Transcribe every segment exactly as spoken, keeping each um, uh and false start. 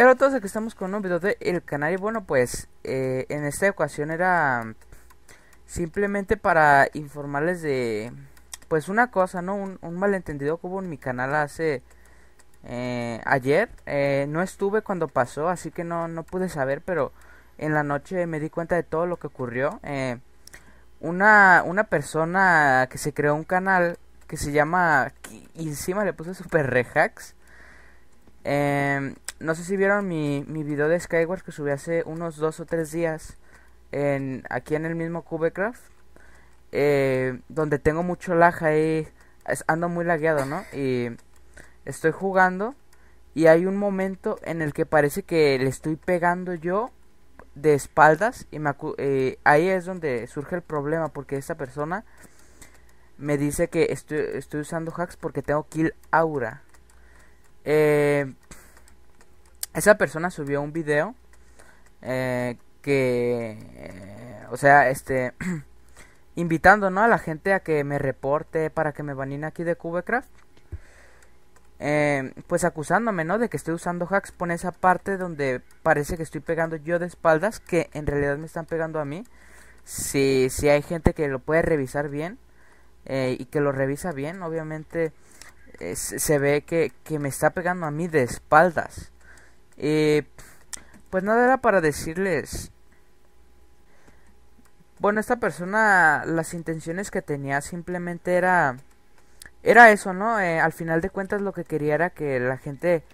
Hola a todos, aquí estamos con un nuevo video de El Canal. Y bueno, pues eh, en esta ocasión era simplemente para informarles de pues una cosa, ¿no? Un, un malentendido que hubo en mi canal hace eh, ayer. eh, No estuve cuando pasó, así que no, no pude saber, pero en la noche me di cuenta de todo lo que ocurrió. eh, una, una persona que se creó un canal que se llama, y encima le puse Super Rehacks. Eh, no sé si vieron mi, mi video de Skywars que subí hace unos dos o tres días en, aquí en el mismo Cubecraft, eh, donde tengo mucho lag ahí, ando muy lagueado, ¿no? Y estoy jugando y hay un momento en el que parece que le estoy pegando yo de espaldas y me acu eh, ahí es donde surge el problema, porque esta persona me dice que estoy, estoy usando hacks porque tengo kill aura. Eh, esa persona subió un video eh, que, eh, o sea, este, invitando, ¿no?, a la gente a que me reporte para que me baneen aquí de Cubecraft. Eh, pues acusándome, ¿no?, de que estoy usando hacks. Pone esa parte donde parece que estoy pegando yo de espaldas, que en realidad me están pegando a mí. Si, si hay gente que lo puede revisar bien, eh, y que lo revisa bien, obviamente se ve que, que me está pegando a mí de espaldas. Eh, pues nada, era para decirles, bueno, esta persona, las intenciones que tenía simplemente era era eso, ¿no? Eh, al final de cuentas lo que quería era que la gente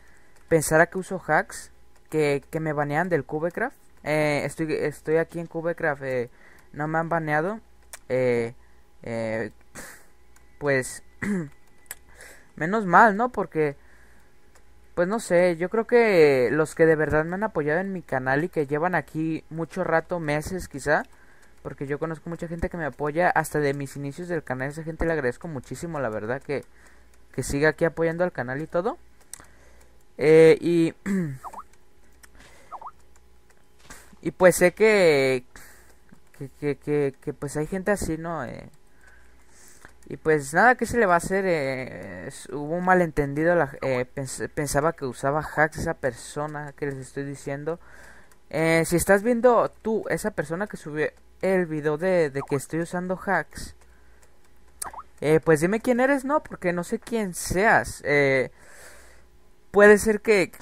pensara que uso hacks, que, que me banean del Cubecraft. eh, estoy, estoy aquí en Cubecraft, eh, no me han baneado. eh, eh, pues menos mal, ¿no? Porque, pues no sé, yo creo que los que de verdad me han apoyado en mi canal y que llevan aquí mucho rato, meses quizá, porque yo conozco mucha gente que me apoya hasta de mis inicios del canal. A esa gente le agradezco muchísimo, la verdad, que, que siga aquí apoyando al canal y todo. Eh, y, y pues sé que que, que, que, que pues hay gente así, ¿no? Eh, Y pues nada, ¿qué se le va a hacer? Eh, hubo un malentendido. La, eh, pens pensaba que usaba hacks esa persona que les estoy diciendo. Eh, si estás viendo tú, esa persona que subió el video de, de que estoy usando hacks, eh, pues dime quién eres, ¿no? Porque no sé quién seas. Eh, puede ser que,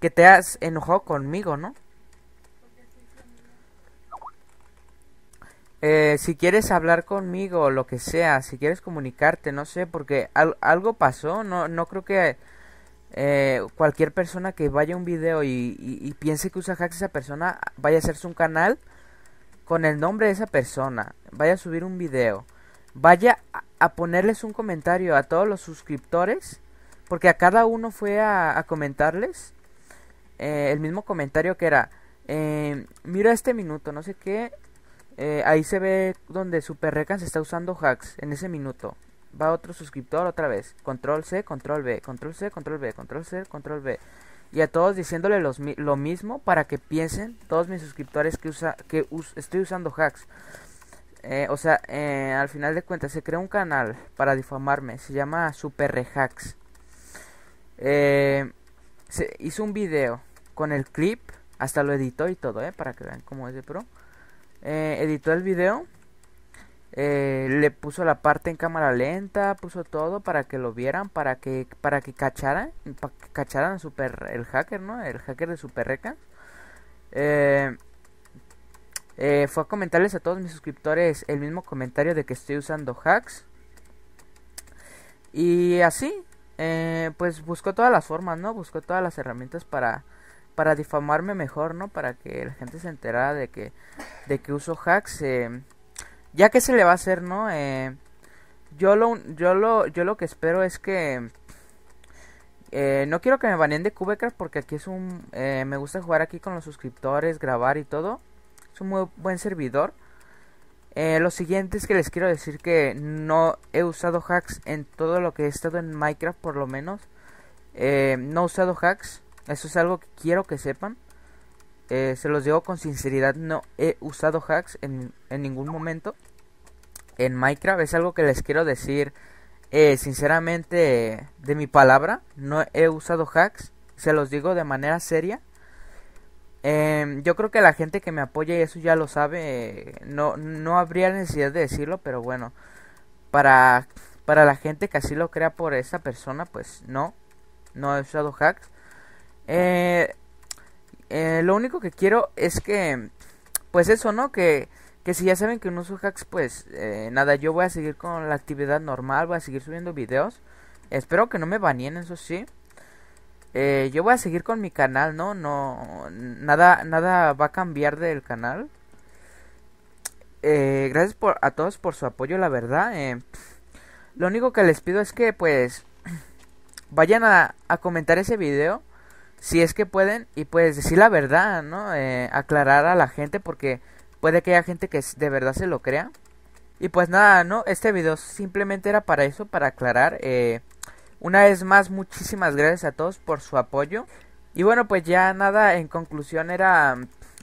que te has enojado conmigo, ¿no? Eh, si quieres hablar conmigo, lo que sea, si quieres comunicarte, no sé, porque al, algo pasó. No, no creo que eh, cualquier persona que vaya a un video y, y, y piense que usa hacks, esa persona vaya a hacerse un canal con el nombre de esa persona, vaya a subir un video, vaya a, a ponerles un comentario a todos los suscriptores, porque a cada uno fue a, a comentarles eh, el mismo comentario que era, eh, mira este minuto, no sé qué. Eh, ahí se ve donde SuperRekanss está usando hacks en ese minuto. Va otro suscriptor otra vez. Control C, Control B, Control C, Control B, Control C, Control B. Y a todos diciéndole los, lo mismo para que piensen todos mis suscriptores que, usa, que us, estoy usando hacks. Eh, o sea, eh, al final de cuentas se creó un canal para difamarme. Se llama Super Rehacks. Eh, se hizo un video con el clip. Hasta lo editó y todo, eh, para que vean cómo es de pro. Eh, editó el video, eh, le puso la parte en cámara lenta, puso todo para que lo vieran, para que para que cacharan, para que cacharan super el hacker, ¿no? El hacker de SuperRekanss. Eh, eh, fue a comentarles a todos mis suscriptores el mismo comentario de que estoy usando hacks. Y así, eh, pues buscó todas las formas, ¿no? Buscó todas las herramientas para... para difamarme mejor, ¿no? Para que la gente se enterara de que de que uso hacks. Eh, ya que se le va a hacer, ¿no? Eh, yo lo yo lo yo lo que espero es que eh, no quiero que me baneen de Cubecraft, porque aquí es un eh, me gusta jugar aquí con los suscriptores, grabar y todo. Es un muy buen servidor. Eh, lo siguiente es que les quiero decir que no he usado hacks en todo lo que he estado en Minecraft, por lo menos. Eh, no he usado hacks. Eso es algo que quiero que sepan. Eh, se los digo con sinceridad, no he usado hacks en, en ningún momento en Minecraft. Es algo que les quiero decir eh, sinceramente, de mi palabra. No he usado hacks, se los digo de manera seria. Eh, yo creo que la gente que me apoya y eso ya lo sabe, eh, no, no habría necesidad de decirlo, pero bueno, para, para la gente que así lo crea por esa persona, pues no, no he usado hacks. Eh, eh, lo único que quiero es que, pues eso, ¿no? Que, que si ya saben que no uso hacks, pues eh, nada, yo voy a seguir con la actividad normal, voy a seguir subiendo videos. Espero que no me baneen, eso sí. Eh, yo voy a seguir con mi canal, ¿no? No, nada, nada va a cambiar del canal. Eh, gracias por, a todos por su apoyo, la verdad. Eh, lo único que les pido es que, pues, vayan a, a comentar ese video, si es que pueden, y pues decir la verdad, ¿no? Eh, aclarar a la gente, porque puede que haya gente que de verdad se lo crea. Y pues nada, ¿no? Este video simplemente era para eso, para aclarar. Eh... Una vez más, muchísimas gracias a todos por su apoyo. Y bueno, pues ya nada, en conclusión era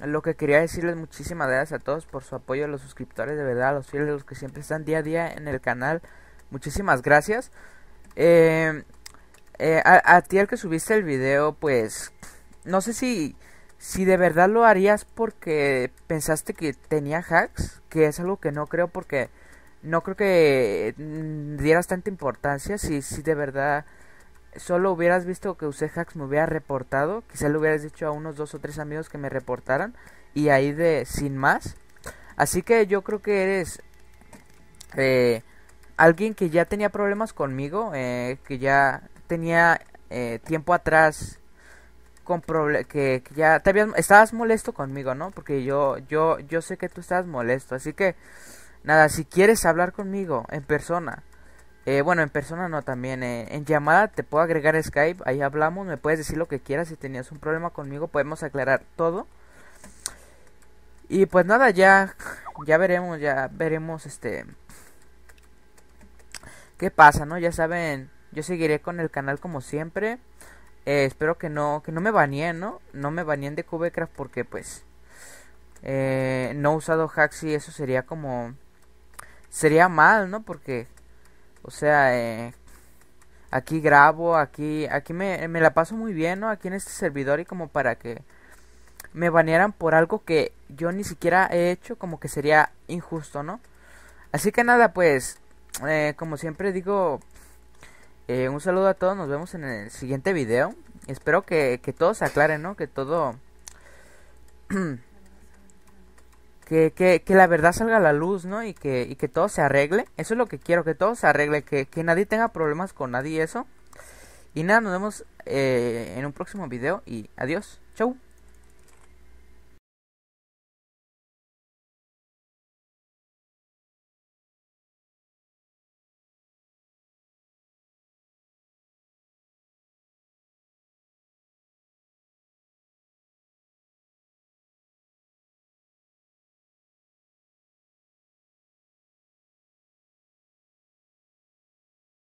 lo que quería decirles. Muchísimas gracias a todos por su apoyo, a los suscriptores, de verdad, a los fieles, a los que siempre están día a día en el canal. Muchísimas gracias. Eh, eh, a, a ti, al que subiste el video, pues no sé si, si de verdad lo harías porque pensaste que tenía hacks, que es algo que no creo, porque no creo que dieras tanta importancia. Si, si de verdad solo hubieras visto que usé hacks, me hubiera reportado. Quizá le hubieras dicho a unos dos o tres amigos que me reportaran, y ahí de sin más. Así que yo creo que eres eh, alguien que ya tenía problemas conmigo, eh, que ya tenía eh, tiempo atrás con problemas, que, que ya te habías, estabas molesto conmigo, ¿no? Porque yo, yo, yo sé que tú estabas molesto. Así que nada, si quieres hablar conmigo en persona, eh, bueno, en persona no, también eh, en llamada, te puedo agregar Skype, ahí hablamos, me puedes decir lo que quieras. Si tenías un problema conmigo, podemos aclarar todo. Y pues nada, ya, ya veremos, ya veremos este qué pasa, ¿no? Ya saben, yo seguiré con el canal como siempre. Eh, espero que no, que no me baneen, ¿no? No me baneen de Cubecraft porque pues eh, no he usado hacks, y eso sería como... sería mal, ¿no? Porque, o sea, eh, aquí grabo, aquí aquí me, me la paso muy bien, ¿no? Aquí en este servidor, y como para que me banearan por algo que yo ni siquiera he hecho, como que sería injusto, ¿no? Así que nada, pues, eh, como siempre digo, eh, un saludo a todos, nos vemos en el siguiente video. Espero que, que todo se aclare, ¿no? Que todo... Que, que, que la verdad salga a la luz, ¿no? Y que, y que todo se arregle. Eso es lo que quiero, que todo se arregle. Que, que nadie tenga problemas con nadie, eso. Y nada, nos vemos eh, en un próximo video. Y adiós. Chau.